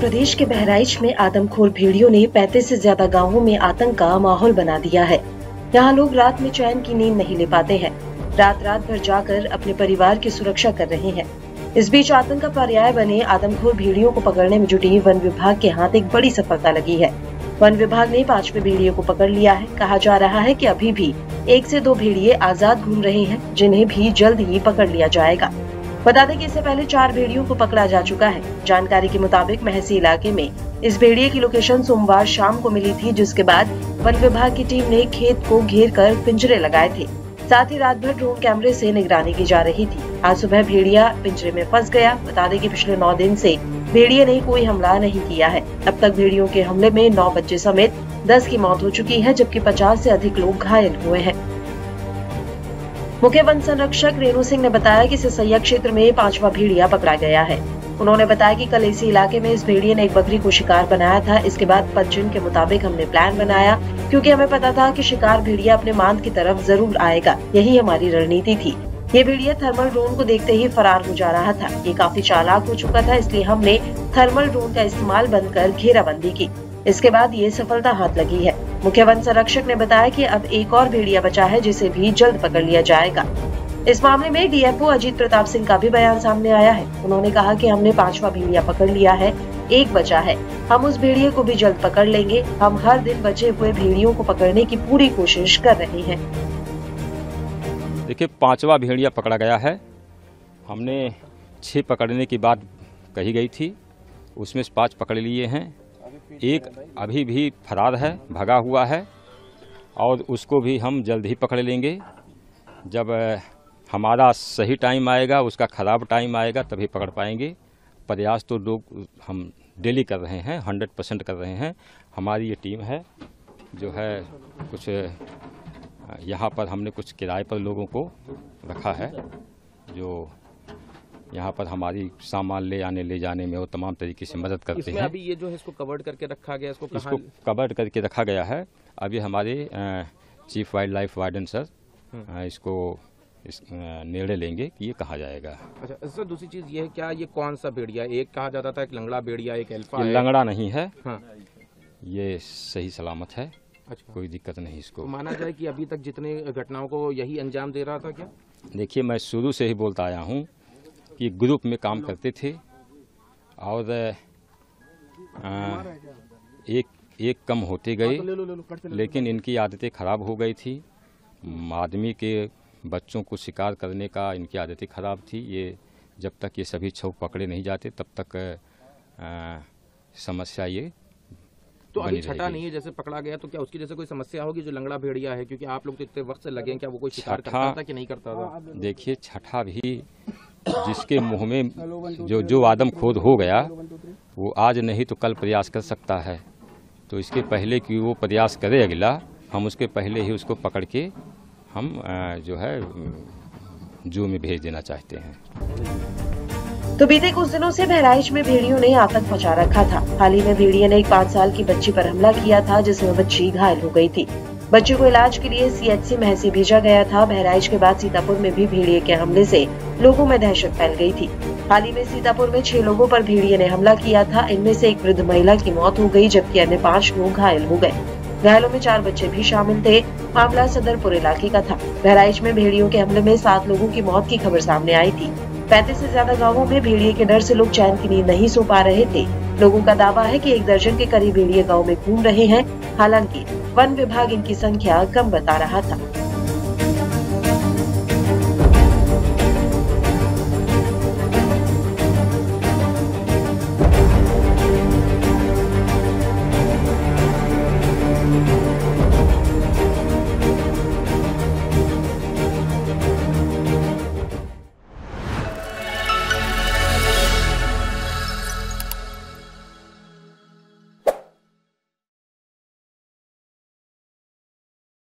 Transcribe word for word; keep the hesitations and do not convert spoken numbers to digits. प्रदेश के बहराइच में आदमखोर भेड़ियों ने पैंतीस से ज्यादा गांवों में आतंक का माहौल बना दिया है। यहां लोग रात में चैन की नींद नहीं ले पाते हैं, रात रात भर जाकर अपने परिवार की सुरक्षा कर रहे हैं। इस बीच आतंक का पर्याय बने आदमखोर भेड़ियों को पकड़ने में जुटी वन विभाग के हाथ एक बड़ी सफलता लगी है। वन विभाग ने पांचवे भेड़िए को पकड़ लिया है। कहा जा रहा है कि अभी भी एक से दो भेड़िए आजाद घूम रहे हैं, जिन्हें भी जल्द ही पकड़ लिया जाएगा। बता दें कि इससे पहले चार भेड़ियों को पकड़ा जा चुका है। जानकारी के मुताबिक महसी इलाके में इस भेड़िए की लोकेशन सोमवार शाम को मिली थी, जिसके बाद वन विभाग की टीम ने खेत को घेर कर पिंजरे लगाए थे। साथ ही रात भर ड्रोन कैमरे से निगरानी की जा रही थी। आज सुबह भेड़िया पिंजरे में फंस गया। बता दें कि पिछले नौ दिन से भेड़िए ने कोई हमला नहीं किया है। अब तक भेड़ियों के हमले में नौ बच्चे समेत दस की मौत हो चुकी है, जबकि पचास से अधिक लोग घायल हुए हैं। मुख्य वन संरक्षक रेणु सिंह ने बताया कि सिसैया क्षेत्र में पांचवा भेड़िया पकड़ा गया है। उन्होंने बताया कि कल इसी इलाके में इस भेड़िए ने एक बकरी को शिकार बनाया था। इसके बाद पश्चिम के मुताबिक हमने प्लान बनाया, क्योंकि हमें पता था कि शिकार भेड़िया अपने मांद की तरफ जरूर आएगा। यही हमारी रणनीति थी। ये भेड़िया थर्मल ड्रोन को देखते ही फरार हो जा रहा था। ये काफी चालाक हो चुका था, इसलिए हमने थर्मल ड्रोन का इस्तेमाल बंद कर घेराबंदी की। इसके बाद ये सफलता हाथ लगी है। मुख्य वन संरक्षक ने बताया कि अब एक और भेड़िया बचा है, जिसे भी जल्द पकड़ लिया जाएगा। इस मामले में डीएफओ अजीत प्रताप सिंह का भी बयान सामने आया है। उन्होंने कहा कि हमने पांचवा भेड़िया पकड़ लिया है, एक बचा है, हम उस भेड़िए को भी जल्द पकड़ लेंगे। हम हर दिन बचे हुए भेड़ियों को पकड़ने की पूरी कोशिश कर रहे हैं। देखिए, पांचवा भेड़िया पकड़ा गया है। हमने छह पकड़ने की बात कही गई थी, उसमें पाँच पकड़ लिए हैं। एक अभी भी फरार है, भगा हुआ है, और उसको भी हम जल्द ही पकड़ लेंगे। जब हमारा सही टाइम आएगा, उसका ख़राब टाइम आएगा, तभी पकड़ पाएंगे। प्रयास तो लोग हम डेली कर रहे हैं, हंड्रेड परसेंट कर रहे हैं। हमारी ये टीम है जो है, कुछ यहाँ पर हमने कुछ किराए पर लोगों को रखा है, जो यहाँ पर हमारी सामान ले आने ले जाने में वो तमाम तरीके से मदद करते हैं। अभी ये जो है इसको कवर्ड करके रखा गया, इसको इसको कवर्ड करके रखा गया है। अभी हमारे chief wild life warden sir इसको इस निर्णय लेंगे कि ये कहा जाएगा। अच्छा सर, दूसरी चीज़ ये है, क्या ये कौन सा भेड़िया, एक कहा जाता था एक लंगड़ा भेड़िया, एक अल्फा। लंगड़ा नहीं है, ये सही सलामत है। अच्छा, कोई दिक्कत नहीं इसको। तो माना जाए कि अभी तक जितने घटनाओं को यही अंजाम दे रहा था क्या? देखिए, मैं शुरू से ही बोलता आया हूँ कि ग्रुप में काम करते थे, और आ, एक एक कम होते गए, लेकिन इनकी आदतें ख़राब हो गई थी। आदमी के बच्चों को शिकार करने का इनकी आदतें ख़राब थी। ये जब तक ये सभी छह पकड़े नहीं जाते, तब तक आ, समस्या ये। तो अभी छठा नहीं है, जैसे पकड़ा गया, तो क्या उसकी जैसे कोई समस्या होगी जो लंगड़ा भेड़िया है? क्योंकि आप लोग तो इतने वक्त से लगे हैं, क्या वो कोई शिकार करता था कि नहीं करता था? देखिए, छठा भी जिसके मुंह में जो जो आदमखोर हो गया, वो आज नहीं तो कल प्रयास कर सकता है। तो इसके पहले कि वो प्रयास करे अगला, हम उसके पहले ही उसको पकड़ के हम जो है जू में भेज देना चाहते हैं। तो बीते कुछ दिनों से बहराइच में भेड़ियों ने आतंक मचा रखा था। हाल ही में भेड़िए ने एक पाँच साल की बच्ची पर हमला किया था, जिसमें बच्ची घायल हो गई थी। बच्चे को इलाज के लिए सीएचसी महसी भेजा गया था। बहराइच के बाद सीतापुर में भी भेड़िए के हमले से लोगों में दहशत फैल गई थी। हाल ही में सीतापुर में छह लोगों पर भेड़िए ने हमला किया था। इनमें से एक वृद्ध महिला की मौत हो गई, जबकि अन्य पाँच लोग घायल हो गए। घायलों में चार बच्चे भी शामिल थे। मामला सदरपुर इलाके का था। बहराइच में भेड़ियों के हमले में सात लोगों की मौत की खबर सामने आई थी। पैंतीस से ज्यादा गांवों में भेड़िए के डर से लोग चैन की नींद नहीं सो पा रहे थे। लोगों का दावा है कि एक दर्जन के करीब भेड़िए गांव में घूम रहे हैं। हालांकि वन विभाग इनकी संख्या कम बता रहा था।